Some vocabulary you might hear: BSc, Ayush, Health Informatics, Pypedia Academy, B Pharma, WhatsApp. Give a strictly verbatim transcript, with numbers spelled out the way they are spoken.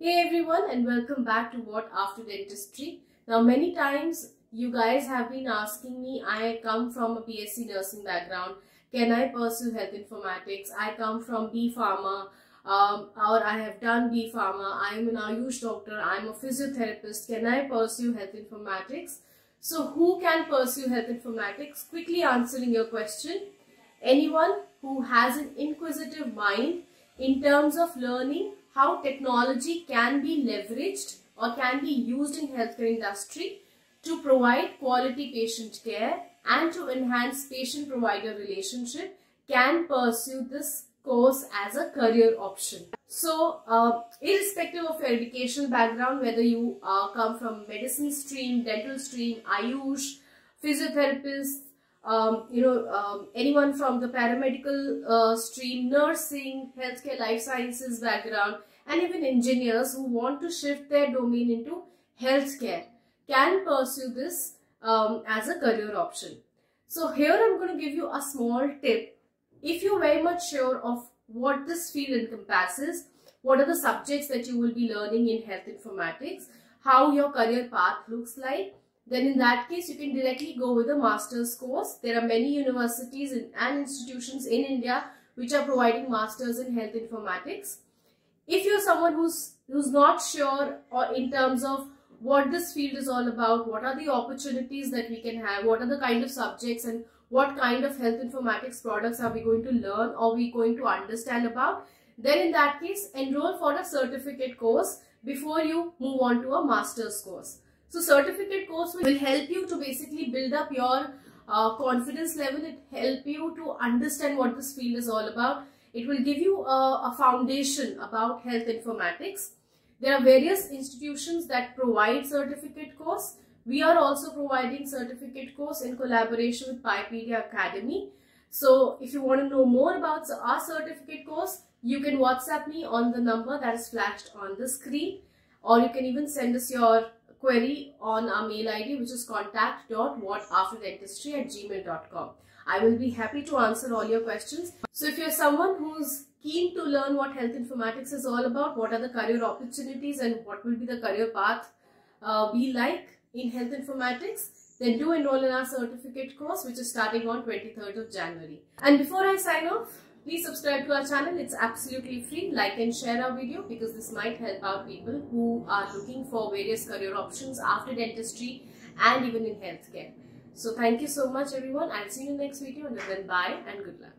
Hey everyone, and welcome back to What After Dentistry. Now, many times you guys have been asking me, I come from a B S c nursing background, can I pursue health informatics? I come from B Pharma um, or I have done B Pharma, I am an Ayush doctor, I am a physiotherapist, can I pursue health informatics? So who can pursue health informatics? Quickly answering your question, anyone who has an inquisitive mind in terms of learning how technology can be leveraged or can be used in healthcare industry to provide quality patient care and to enhance patient-provider relationship can pursue this course as a career option. So, uh, irrespective of your educational background, whether you uh, come from medicine stream, dental stream, Ayush, physiotherapists, Um, you know, um, anyone from the paramedical uh, stream, nursing, healthcare, life sciences background, and even engineers who want to shift their domain into healthcare can pursue this um, as a career option. So here I'm going to give you a small tip. If you're very much sure of what this field encompasses, what are the subjects that you will be learning in health informatics, how your career path looks like, then in that case, you can directly go with a master's course. There are many universities and institutions in India which are providing masters in health informatics. If you're someone who's, who's not sure or in terms of what this field is all about, what are the opportunities that we can have, what are the kind of subjects and what kind of health informatics products are we going to learn or we going to understand about, then in that case, enroll for a certificate course before you move on to a master's course. So certificate course will help you to basically build up your uh, confidence level. It help you to understand what this field is all about. It will give you a, a foundation about health informatics. There are various institutions that provide certificate course. We are also providing certificate course in collaboration with Pypedia Academy. So if you want to know more about our certificate course, you can WhatsApp me on the number that is flashed on the screen, or you can even send us your query on our mail I D, which is contact dot what after dentistry at gmail dot com. I will be happy to answer all your questions. So if you're someone who's keen to learn what health informatics is all about, what are the career opportunities and what will be the career path uh, be like in health informatics, then do enroll in our certificate course, which is starting on twenty-third of January. And before I sign off, please subscribe to our channel. It's absolutely free. Like and share our video because this might help out people who are looking for various career options after dentistry and even in healthcare. So thank you so much everyone. I'll see you in the next video. Until then, bye and good luck.